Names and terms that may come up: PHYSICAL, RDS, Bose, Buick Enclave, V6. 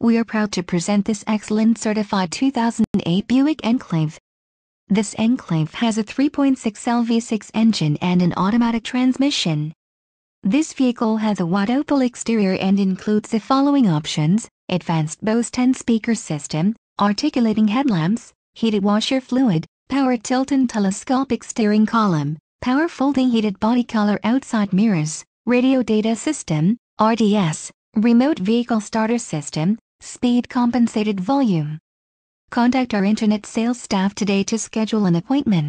We are proud to present this excellent certified 2008 Buick Enclave. This Enclave has a 3.6L V6 engine and an automatic transmission. This vehicle has a wide open exterior and includes the following options: advanced Bose 10-speaker system, articulating headlamps, heated washer fluid, power tilt and telescopic steering column, power folding heated body color outside mirrors, radio data system, RDS, remote vehicle starter system, speed compensated volume. Contact our internet sales staff today to schedule an appointment.